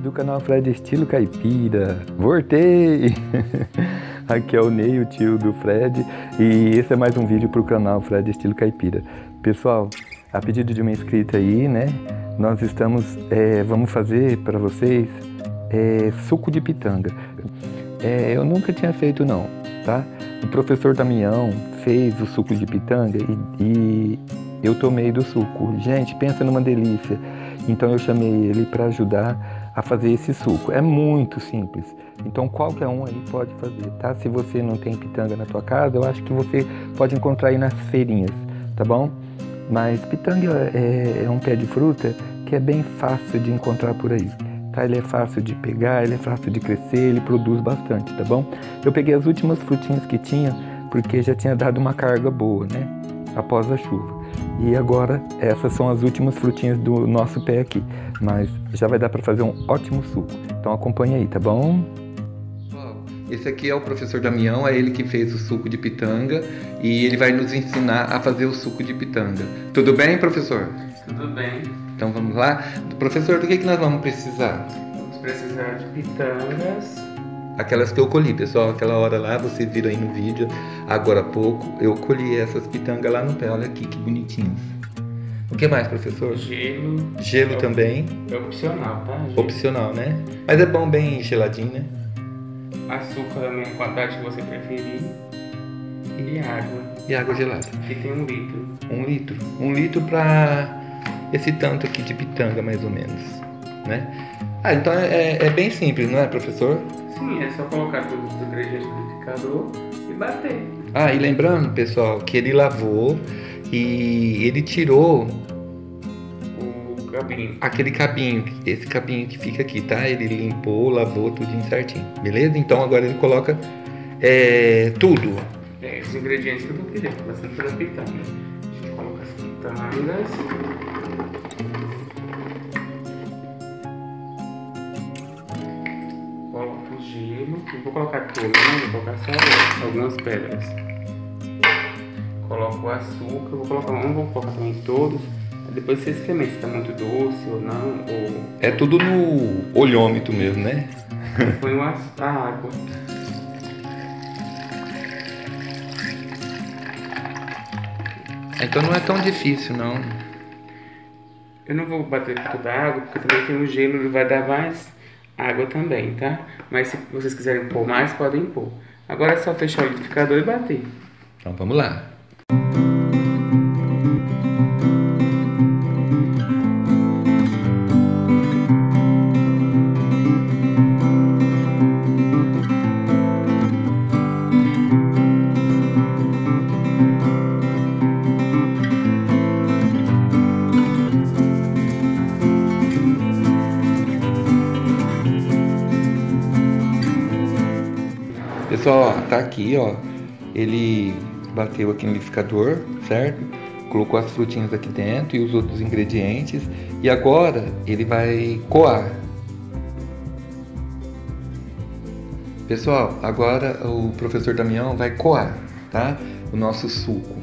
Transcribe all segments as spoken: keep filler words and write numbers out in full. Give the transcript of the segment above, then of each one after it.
do canal Fred Estilo Caipira. Voltei! Aqui é o Ney, o tio do Fred, e esse é mais um vídeo para o canal Fred Estilo Caipira. Pessoal, a pedido de uma inscrita aí, né? Nós estamos, é, vamos fazer para vocês é, suco de pitanga. É, eu nunca tinha feito não, tá? O professor Damião fez o suco de pitanga e, e eu tomei do suco. Gente, pensa numa delícia. Então eu chamei ele para ajudar a fazer esse suco. É muito simples. Então qualquer um aí pode fazer, tá? Se você não tem pitanga na tua casa, eu acho que você pode encontrar aí nas feirinhas, tá bom? Mas pitanga é, é um pé de fruta que é bem fácil de encontrar por aí, tá? Ele é fácil de pegar, ele é fácil de crescer, ele produz bastante, tá bom? Eu peguei as últimas frutinhas que tinha, porque já tinha dado uma carga boa, né? Após a chuva. E agora, essas são as últimas frutinhas do nosso pé aqui. Mas já vai dar para fazer um ótimo suco. Então acompanha aí, tá bom? Esse aqui é o professor Damião, é ele que fez o suco de pitanga e ele vai nos ensinar a fazer o suco de pitanga. Tudo bem, professor? Tudo bem. Então vamos lá? Professor, do que, que nós vamos precisar? Vamos precisar de pitangas. Aquelas que eu colhi, pessoal, aquela hora lá, vocês viram aí no vídeo, agora há pouco, eu colhi essas pitangas lá no pé, olha aqui que bonitinhas. O que mais, professor? Gelo. Gelo é, também? É opcional, tá? Gelo. Opcional, né? Mas é bom bem geladinho, né? Açúcar também, a quantidade que você preferir. E água. E água gelada. Aqui tem um litro. Um litro. Um litro pra esse tanto aqui de pitanga, mais ou menos, né? Ah, então é, é bem simples, não é, professor? Sim, é só colocar todos os ingredientes no liquidificador e bater. Ah, e lembrando, pessoal, que ele lavou e ele tirou o cabinho. Aquele cabinho, esse cabinho que fica aqui, tá? Ele limpou, lavou tudo certinho, beleza? Então agora ele coloca é, tudo. É, os ingredientes que eu vou querer, começando pela pitanga. A gente coloca as pitangas. Gelo, eu vou colocar tudo, né? Vou colocar só algumas pedras. Coloco o açúcar, vou colocar um, vou colocar também todos. Depois vocês experimentam se tá muito doce ou não. Ou... É tudo no olhômetro mesmo, né? Põe o açúcar, a água. Então não é tão difícil, não. Eu não vou bater com toda a água, porque também tem o gelo, ele vai dar mais água também, tá? Mas se vocês quiserem pôr mais, podem pôr. Agora é só fechar o liquidificador e bater. Então vamos lá. Pessoal, ó, tá aqui, ó, ele bateu aqui no liquidificador, certo? Colocou as frutinhas aqui dentro e os outros ingredientes. E agora ele vai coar. Pessoal, agora o professor Damião vai coar, tá? O nosso suco.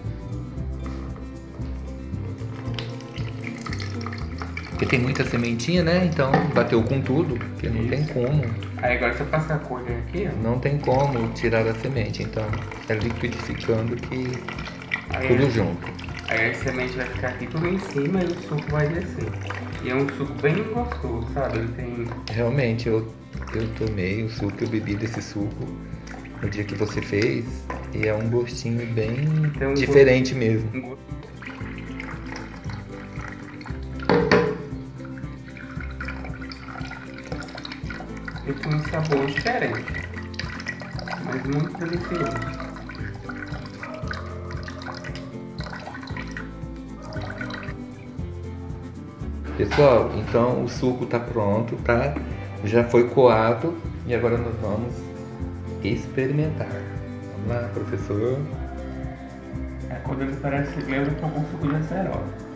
Porque tem muita sementinha, né? Então bateu com tudo, porque não tem como. Aí agora se eu passar a colher aqui, ó. Não tem como tirar a semente, então é liquidificando que aí tudo é, junto. Aí a semente vai ficar aqui tudo em cima e o suco vai descer. E é um suco bem gostoso, sabe? Ele tem... Realmente, eu, eu tomei o suco, eu bebi desse suco no dia que você fez e é um gostinho bem um diferente gosto, mesmo. Um gosto. E com um sabor diferente, mas muito delicioso. Pessoal, então o suco tá pronto, tá? Já foi coado e agora nós vamos experimentar. Vamos lá, professor. A cor dele parece lembra um pouco o suco de acerola.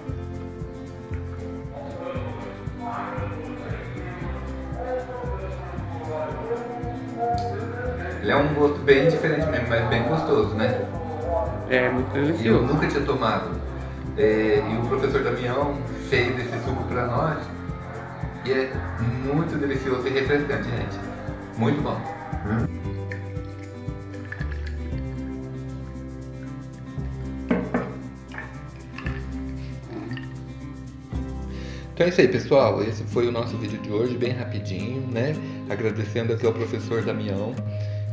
Ele é um gosto bem diferente mesmo, mas bem gostoso, né? É, muito delicioso. E eu nunca tinha tomado. É, e o professor Damião fez esse suco pra nós e é muito delicioso e refrescante, gente. Muito bom. Hum. Então é isso aí, pessoal, esse foi o nosso vídeo de hoje, bem rapidinho, né? Agradecendo aqui ao professor Damião,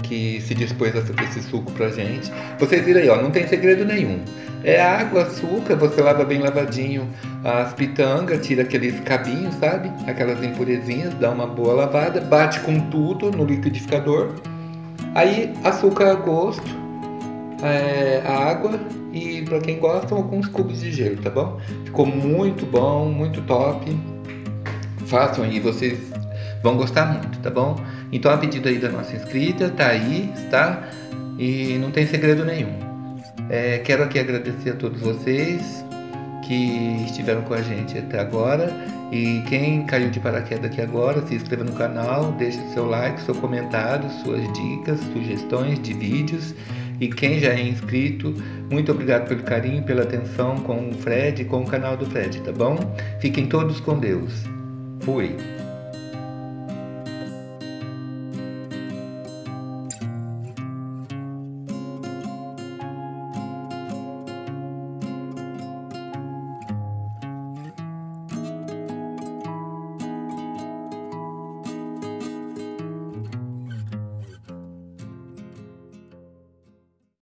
que se dispôs a fazer esse suco pra gente. Vocês viram aí, ó, não tem segredo nenhum. É água, açúcar, você lava bem lavadinho as pitangas, tira aqueles cabinhos, sabe? Aquelas impurezinhas, dá uma boa lavada, bate com tudo no liquidificador. Aí, açúcar a gosto, é, a água... E para quem gosta, alguns cubos de gelo, tá bom? Ficou muito bom, muito top. Façam aí, vocês vão gostar muito, tá bom? Então a pedido aí da nossa inscrita, tá aí, tá? E não tem segredo nenhum. É, quero aqui agradecer a todos vocês que estiveram com a gente até agora. E quem caiu de paraquedas aqui agora, se inscreva no canal, deixe seu like, seu comentário, suas dicas, sugestões de vídeos. E quem já é inscrito, muito obrigado pelo carinho, pela atenção com o Fred e com o canal do Fred, tá bom? Fiquem todos com Deus. Fui!